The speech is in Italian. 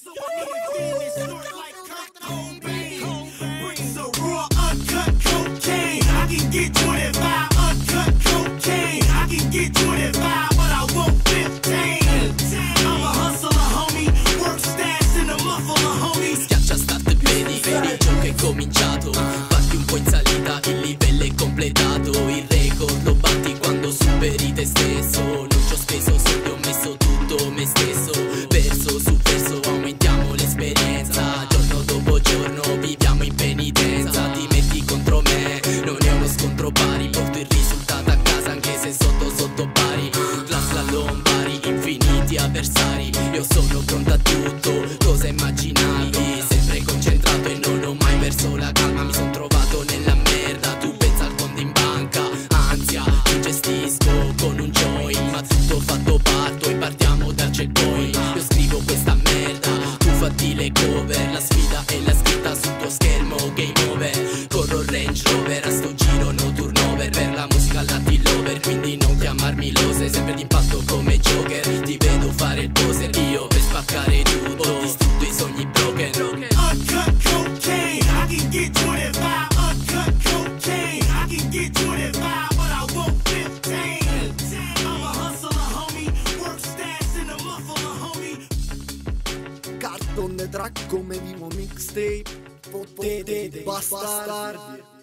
So I feel like Kurt Cobain, bring the raw uncut cocaine. I can get you that vibe, uncut cocaine. I can get you that vibe, but I won't 15. I'm a hustler, homie. Work stats in the muffler, homie. Schiaccia start bene, vedi ciò che è cominciato. Batti un po' in salita, il livello è completato. Il record lo batti quando superi te stesso. Non ci ho speso soldi, ho messo tutto me stesso. Verso su verso aumentiamo l'esperienza. Giorno dopo giorno viviamo in penitenza. Ti metti contro me, non è uno scontro pari. Porto il risultato a casa anche se sotto sotto pari. Class la Lombari, infiniti avversari. Io sono pronto a tutto, cosa immaginavi? Sempre concentrato e non ho mai perso la calma. Mi sono trovato nella merda, tu pensa al conto in banca. Ansia, io gestisco con un joint. Ma tutto fatto parto e partiamo dal checkpoint. Io scrivo questa merda, tu fatti le cover. La sfida è la scritta sul tuo schermo, game over. Corro Range Rover, a sto giro no turnover. Per la musica la T-Lover, quindi non chiamarmi Lose. Sempre d'impatto come Joker, ti vedo fare il poser. Io per spaccare tutto, ho distrutto i sogni broken. Uncut cocaine, I can get you that vibe. Uncut cocaine, I can get you that vibe, but I won't 15. I'm a hustler, homie. Work stats in the muffler, homie. Cartone track come vivo mixtape. Potete bastardi.